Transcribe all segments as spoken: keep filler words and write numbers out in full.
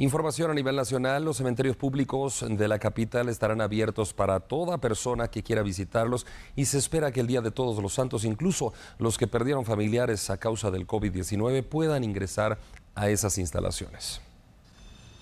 Información a nivel nacional, los cementerios públicos de la capital estarán abiertos para toda persona que quiera visitarlos y se espera que el Día de Todos los Santos, incluso los que perdieron familiares a causa del COVID diecinueve, puedan ingresar a esas instalaciones.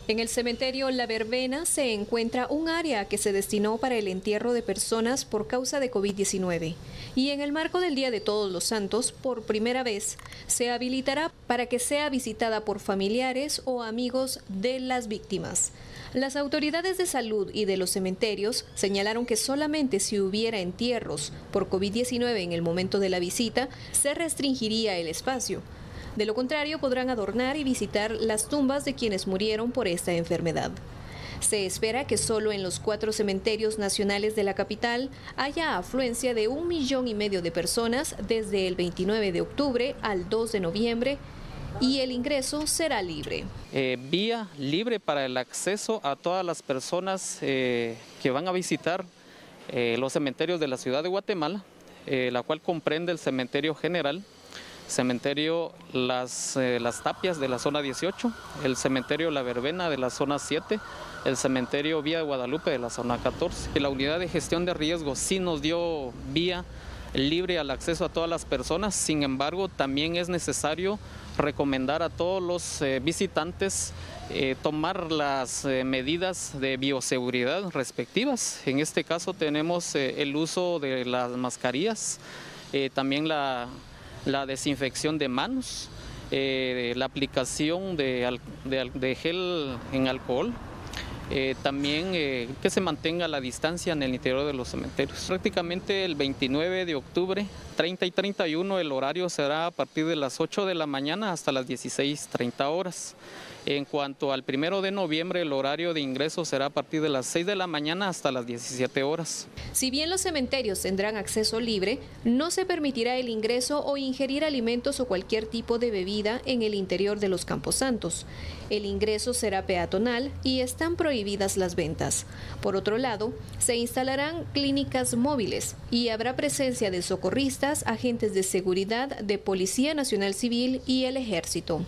En el cementerio La Verbena se encuentra un área que se destinó para el entierro de personas por causa de COVID diecinueve. Y en el marco del Día de Todos los Santos, por primera vez, se habilitará para que sea visitada por familiares o amigos de las víctimas. Las autoridades de salud y de los cementerios señalaron que solamente si hubiera entierros por COVID diecinueve en el momento de la visita, se restringiría el espacio. De lo contrario, podrán adornar y visitar las tumbas de quienes murieron por esta enfermedad. Se espera que solo en los cuatro cementerios nacionales de la capital haya afluencia de un millón y medio de personas desde el veintinueve de octubre al dos de noviembre y el ingreso será libre. Eh, vía libre para el acceso a todas las personas eh, que van a visitar eh, los cementerios de la ciudad de Guatemala, eh, la cual comprende el Cementerio General, Cementerio las, eh, las Tapias de la zona dieciocho, el Cementerio La Verbena de la zona siete, el Cementerio Vía de Guadalupe de la zona catorce. La unidad de gestión de riesgos sí nos dio vía libre al acceso a todas las personas, sin embargo también es necesario recomendar a todos los eh, visitantes eh, tomar las eh, medidas de bioseguridad respectivas. En este caso tenemos eh, el uso de las mascarillas, eh, también la... la desinfección de manos, eh, la aplicación de, de, de gel en alcohol, eh, también eh, que se mantenga la distancia en el interior de los cementerios. Prácticamente el veintinueve de octubre, treinta y treinta y uno, el horario será a partir de las ocho de la mañana hasta las dieciséis treinta horas. En cuanto al primero de noviembre, el horario de ingreso será a partir de las seis de la mañana hasta las diecisiete horas. Si bien los cementerios tendrán acceso libre, no se permitirá el ingreso o ingerir alimentos o cualquier tipo de bebida en el interior de los camposantos. El ingreso será peatonal y están prohibidas las ventas. Por otro lado, se instalarán clínicas móviles y habrá presencia de socorristas, agentes de seguridad, de Policía Nacional Civil y el Ejército.